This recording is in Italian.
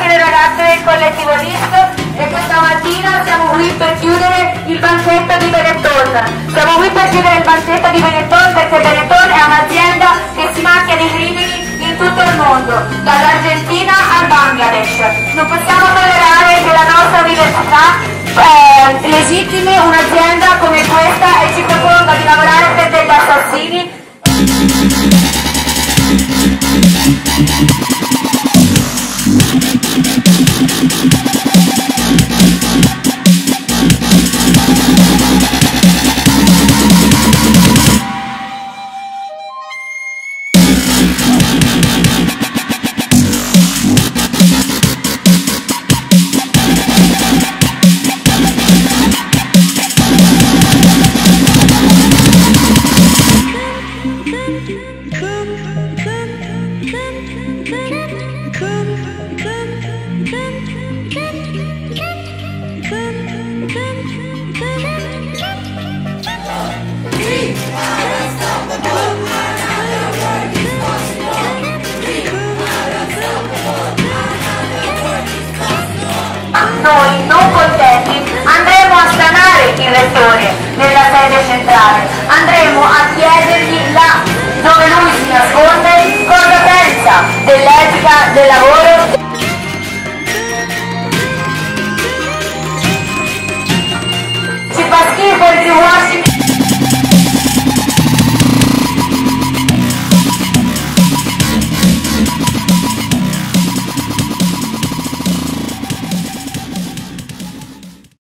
celebrando il collettivo LI.S.C. e questa mattina siamo qui per chiudere il banchetto di Benetton. Siamo qui per chiudere il banchetto di Benetton perché Benetton è un'azienda che si macchia di crimini in tutto il mondo, dall'Argentina al Bangladesh. Non possiamo tollerare che la nostra università legittimi un'azienda come questa e ci proponga di lavorare per degli assassini. Noi, non contenti, andremo a stanare il rettore nella sede centrale, andremo a chiedergli là dove lui si nasconde cosa pensa dell'etica del lavoro.